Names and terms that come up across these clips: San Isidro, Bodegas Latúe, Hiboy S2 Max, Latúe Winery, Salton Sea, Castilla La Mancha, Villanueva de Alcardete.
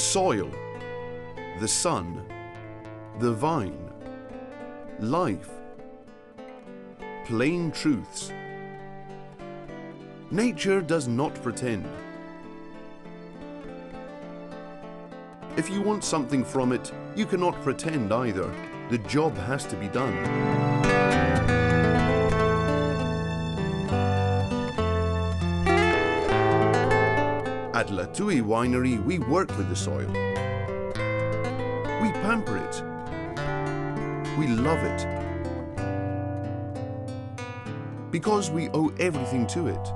soil, the sun, the vine, life, plain truths. Nature does not pretend. If you want something from it, you cannot pretend either. The job has to be done. At Latúe Winery, we work with the soil. We pamper it. We love it. Because we owe everything to it.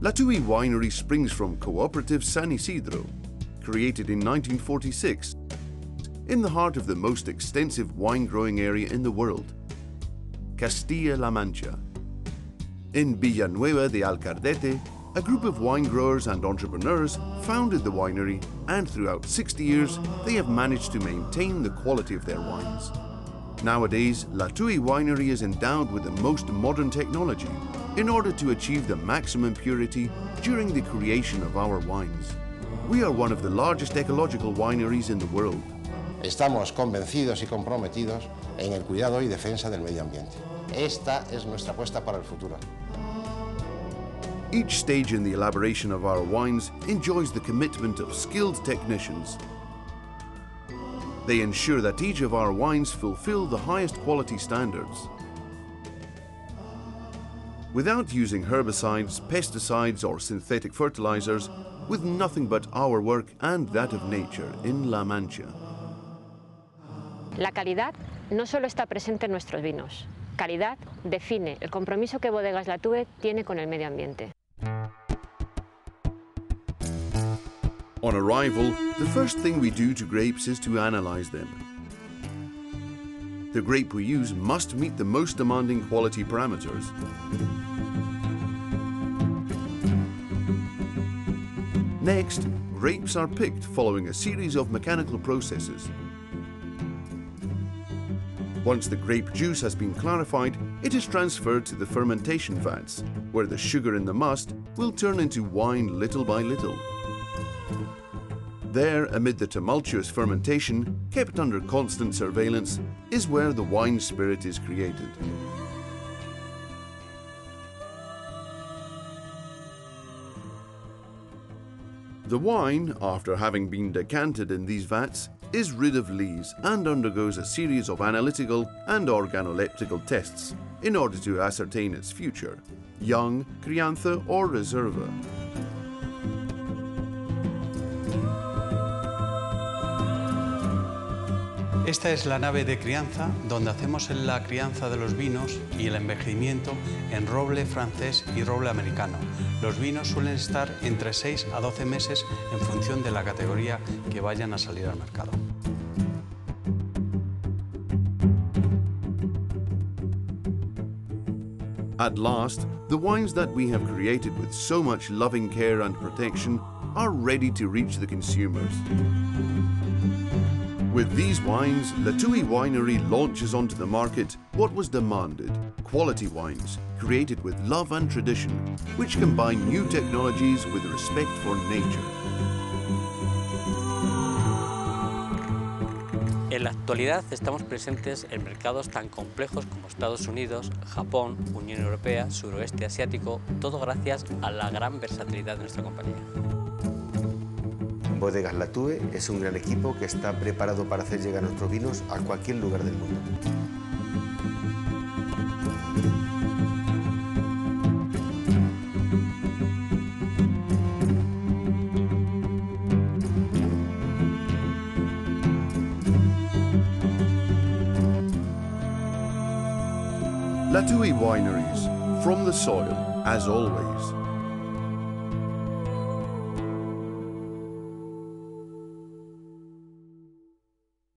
Latúe Winery springs from cooperative San Isidro, created in 1946, in the heart of the most extensive wine-growing area in the world, Castilla La Mancha. In Villanueva de Alcardete, a group of wine growers and entrepreneurs founded the winery, and throughout 60 years, they have managed to maintain the quality of their wines. Nowadays, Latúe Winery is endowed with the most modern technology, in order to achieve the maximum purity during the creation of our wines. We are one of the largest ecological wineries in the world. Estamos convencidos y comprometidos en el cuidado y defensa del medio ambiente. Esta es nuestra apuesta para el futuro. Each stage in the elaboration of our wines enjoys the commitment of skilled technicians. They ensure that each of our wines fulfill the highest quality standards. Without using herbicides, pesticides or synthetic fertilizers, with nothing but our work and that of nature in La Mancha. La calidad no solo está presente en nuestros vinos. Calidad define el compromiso que Bodegas Latúe tiene con el medio ambiente. On arrival, the first thing we do to grapes is to analyze them. The grape we use must meet the most demanding quality parameters. Next, grapes are picked following a series of mechanical processes. Once the grape juice has been clarified, it is transferred to the fermentation vats, where the sugar in the must will turn into wine little by little. There, amid the tumultuous fermentation, kept under constant surveillance, is where the wine spirit is created. The wine, after having been decanted in these vats, is rid of lees and undergoes a series of analytical and organoleptical tests in order to ascertain its future, young, crianza or reserva. Esta es la nave de crianza, donde hacemos la crianza de los vinos y el envejecimiento en roble francés y roble americano. Los vinos suelen estar entre 6 a 12 meses en función de la categoría que vayan a salir al mercado. At last, the wines that we have created with so much loving care and protection are ready to reach the consumers. With these wines, Latúe Winery launches onto the market what was demanded, quality wines, created with love and tradition, which combine new technologies with respect for nature. En la actualidad estamos presentes en mercados tan complejos como Estados Unidos, Japón, Unión Europea, Suroeste Asiático, todo gracias a la gran versatilidad de nuestra compañía. Bodegas Latúe es un gran equipo que está preparado para hacer llegar nuestros vinos a cualquier lugar del mundo. Latúe Wineries, from the soil, as always.